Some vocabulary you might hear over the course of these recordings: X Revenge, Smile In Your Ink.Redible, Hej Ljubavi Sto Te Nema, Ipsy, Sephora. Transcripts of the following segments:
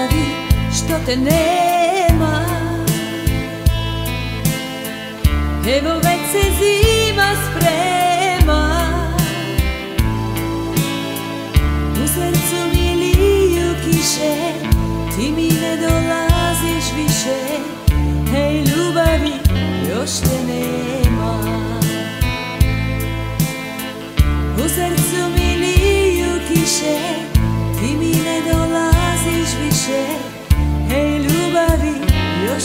ljubavi što te nema. Evo već se zima sprema, u srcu mi liju kiše, ti mi ne dolaziš više. Hej ljubavi, još te nema. U srcu mi liju kiše, ti mi ne dolaziš više. Hej ljubavi, još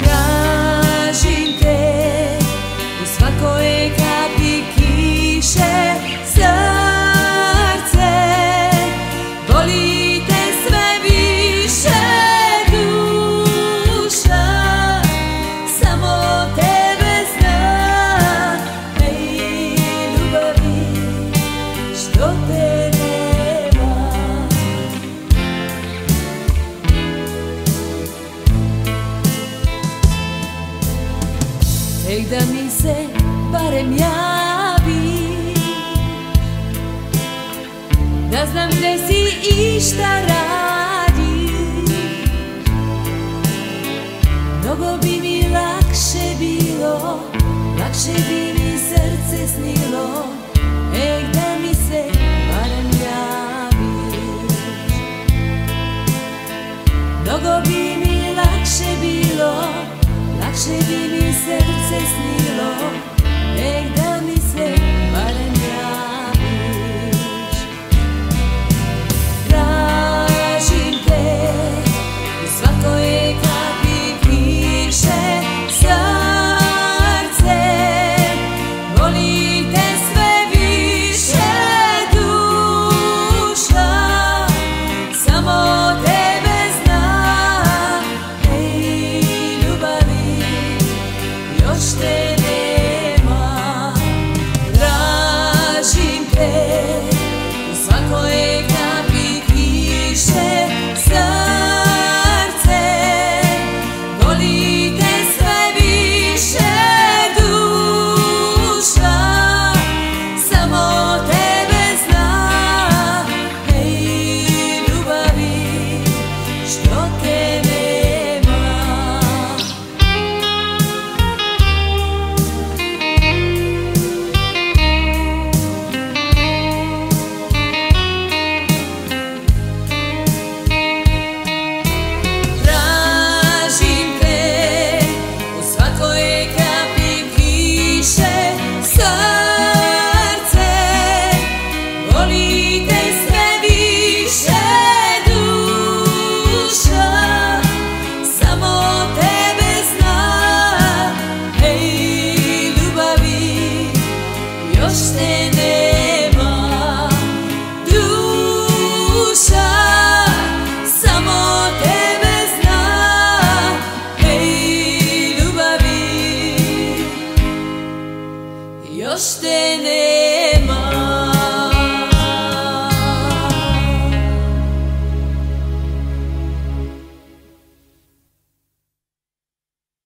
Tražim te u svakoj kapi kiše, srce boli te sve više, duša samo tebe zna. Hej ljubavi što te nema. Ej da mi se barem javi, da znam gdje si i šta radiš. Mnogo bi mi lakše bilo, lakše bi mi srce snilo. Ej da mi se barem javiš. Mnogo bi mi lakše bilo, lakše bi mi srce snilo. Ej da mi se barem javiš. Stay there.